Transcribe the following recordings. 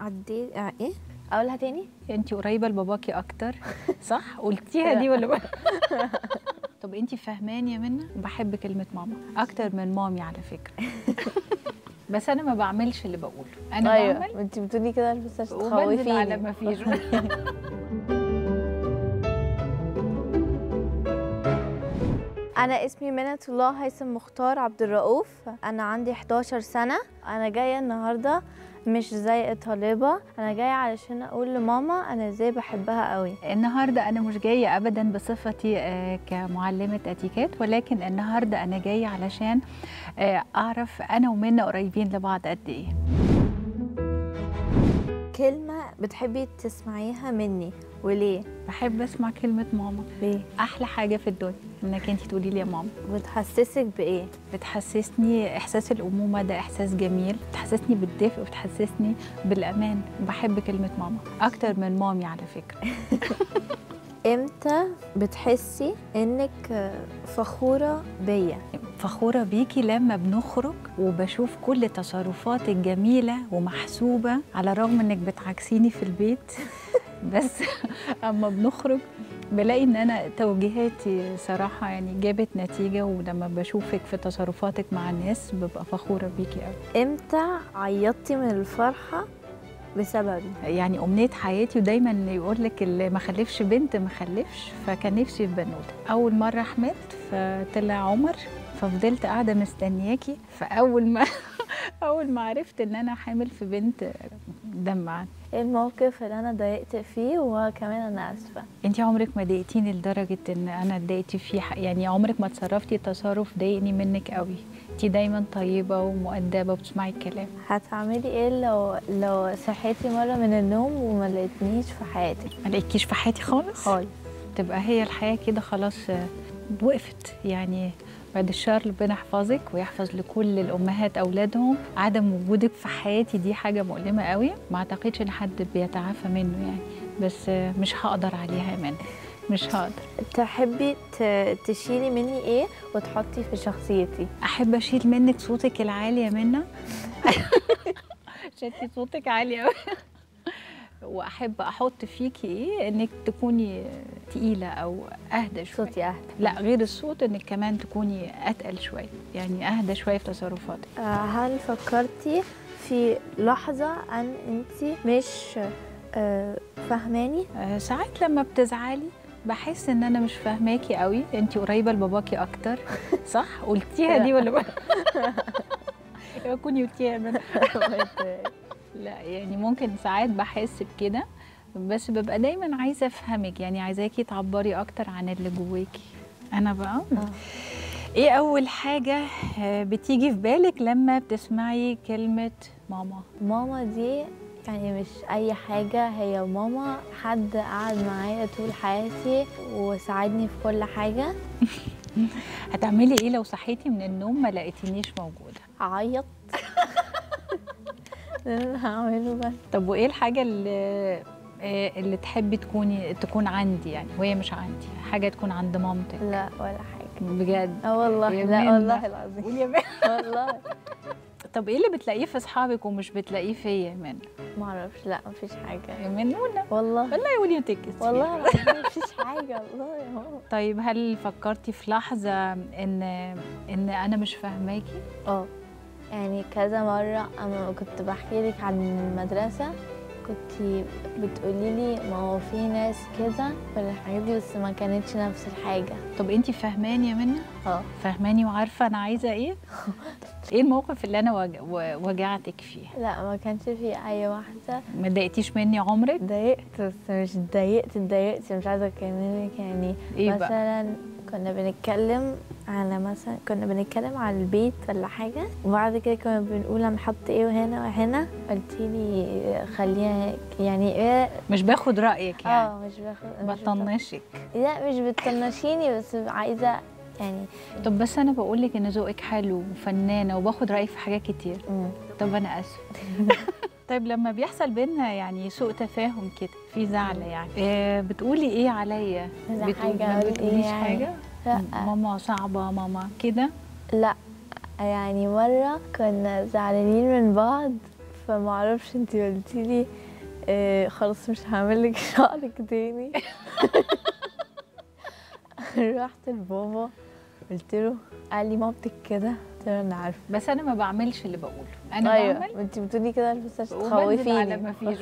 عديت ايه؟ اقولها تاني؟ انت قريبه لباباكي اكتر صح؟ قلتيها دي ولا طب انت فهماني يا منى؟ بحب كلمه ماما اكتر من مامي على فكره بس انا ما بعملش اللي بقوله، انا أيوة. بعمل انت بتقولي كده بس عشان تخوفيني على ما فيش أنا اسمي منة الله هيثم مختار عبد الرؤوف، أنا عندي 11 سنة، أنا جاية النهاردة مش زي الطالبة، أنا جاية علشان أقول لماما أنا إزاي بحبها قوي. النهاردة أنا مش جاية أبداً بصفتي كمعلمة أتيكيت، ولكن النهاردة أنا جاية علشان أعرف أنا ومنة قريبين لبعض قد إيه. كلمة بتحبي تسمعيها مني وليه؟ بحب اسمع كلمة ماما. ليه؟ أحلى حاجة في الدنيا إنك أنت تقولي لي يا ماما. بتحسسك بإيه؟ بتحسسني إحساس الأمومة، ده إحساس جميل، بتحسسني بالدفء وبتحسسني بالأمان، بحب كلمة ماما أكتر من مامي على فكرة. إمتى بتحسي إنك فخورة بيا؟ فخورة بيكي لما بنخرج وبشوف كل تصرفاتك جميلة ومحسوبة، على الرغم إنك بتعكسيني في البيت بس اما بنخرج بلاقي ان انا توجيهاتي صراحه يعني جابت نتيجه، ولما بشوفك في تصرفاتك مع الناس ببقى فخوره بيكي قوي. امتى عيطتي من الفرحه بسببي؟ يعني امنيه حياتي، ودايما يقول لك اللي ما خلفش بنت ما خلفش، فكان نفسي في بنوته. اول مره حملت فطلع عمر، ففضلت قاعده مستنياكي، فاول ما عرفت ان انا حامل في بنت دمعت. ايه الموقف اللي انا ضايقت فيه وكمان انا اسفه؟ انت عمرك ما ضايقتيني لدرجه ان انا اتضايقت فيه، يعني عمرك ما تصرفتي تصرف ضايقني منك قوي، انت دايما طيبه ومؤدبه وبتسمعي الكلام. هتعملي ايه لو صحيتي مره من النوم وما لقيتنيش في حياتك؟ ما لقيتكيش في حياتي خالص؟ خالص. تبقى هي الحياه كده خلاص وقفت، يعني بعد الشر ربنا يحفظك ويحفظ لكل الامهات اولادهم. عدم وجودك في حياتي دي حاجه مؤلمه قوي، ما اعتقدش ان حد بيتعافى منه يعني، بس مش هقدر عليها يا منى، مش هقدر. تحبي تشيلي مني ايه وتحطي في شخصيتي؟ احب اشيل منك صوتك العالي يا منى شتي صوتك عالي قوي، واحب احط فيكي ايه؟ انك تكوني تقيله او اهدى شويه. صوتي اهدى؟ لا، غير الصوت انك كمان تكوني اتقل شويه، يعني اهدى شويه في تصرفاتك. هل فكرتي في لحظه ان انت مش فاهماني؟ ساعات لما بتزعلي بحس ان انا مش فاهماكي قوي، انت قريبه لباباكي اكتر صح؟ قلتيها دي ولا بقى كوني قلتيها من لا، يعني ممكن ساعات بحس بكده، بس ببقى دايما عايزه افهمك، يعني عايزاكي تعبري اكتر عن اللي جواكي. انا بقى ايه اول حاجه بتيجي في بالك لما بتسمعي كلمه ماما؟ ماما دي يعني مش اي حاجه، هي ماما حد قعد معايا طول حياتي وساعدني في كل حاجه. هتعملي ايه لو صحيتي من النوم ما لقيتينيش موجوده؟ هعيط هعمله بس. طب وايه الحاجه اللي تحبي تكون عندي، يعني وهي مش عندي؟ حاجه تكون عند مامتك؟ لا ولا حاجه بجد. والله لا والله العظيم. قولي يا منى والله. طب ايه اللي بتلاقيه في اصحابك ومش بتلاقيه فيا يا منى؟ معرفش، لا مفيش حاجه يا منى والله. والله يا وليه تكس والله العظيم مفيش حاجه والله يا ماما. طيب هل فكرتي في لحظه ان انا مش فاهماكي؟ يعني كذا مرة أما كنت بحكي لك عن المدرسة كنت بتقولي لي ما هو في ناس كذا والحاجات دي، بس ما كانتش نفس الحاجة. طب أنتي فاهماني يا منى؟ فاهماني وعارفة أنا عايزة إيه؟ إيه الموقف اللي أنا وجعتك فيه؟ لا ما كانش فيه أي واحدة. ما ضايقتيش مني عمرك؟ ضايقت، بس مش ضايقت مش عايزة أكلمك يعني. إيه بقى؟ مثلا كنا بنتكلم على البيت ولا حاجه، وبعد كده كنا بنقول هنحط ايه وهنا وهنا، قلتي لي خليها يعني ايه. مش باخد رايك يعني؟ مش بطنشك. لا مش بتطنشيني، بس عايزه يعني. طب بس انا بقول لك ان ذوقك حلو وفنانه وباخد رايك في حاجات كتير. طب انا اسفه طيب لما بيحصل بينا يعني سوء تفاهم كده في زعله يعني، بتقولي ايه عليا؟ ما بتقوليش حاجه؟ لا ماما صعبه ماما كده؟ لا يعني مره كنا زعلانين من بعض، فما اعرفش. انت قلتي لي خلاص مش هعمل لك شعرك تاني. رحت لبابا قلت له، قال لي مامتك كده، قلت له انا عارفه بس انا ما بعملش اللي بقوله. انا أيوة. بعمل انت بتقولي كده بس عشان تخوفيني. ما فيش.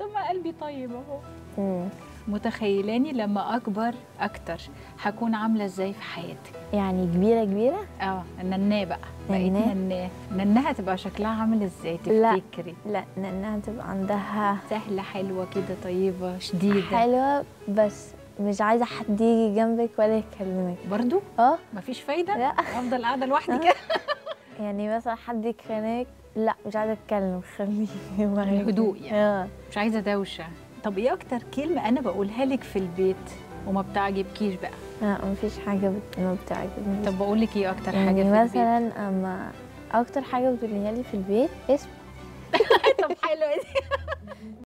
طب ما قلبي طيب اهو. متخيلاني لما اكبر اكتر هكون عامله ازاي في حياتي؟ يعني كبيره كبيره؟ اه نناه بقى، بقيت نناه. نناه هتبقى شكلها عامل ازاي تفتكري؟ لا نناه هتبقى عندها سهله حلوه كده، طيبه شديده حلوه، بس مش عايزه حد يجي جنبك ولا يكلمك برضو. اه مفيش فايده. لا افضل قاعده لوحدي كده. يعني مثلا حد يتخانق، لا مش عايزه اتكلم، خليني الهدوء يعني. مش عايزه دوشه. طب ايه اكتر كلمه انا بقولها لك في البيت وما بتعجبكيش بقى؟ لا مفيش حاجه ما بتعجبنيش. طب بقول لك ايه اكتر حاجه يعني في البيت؟ مثلا اما اكتر حاجه بتقوليها لي في البيت اسم. طب حلوه دي.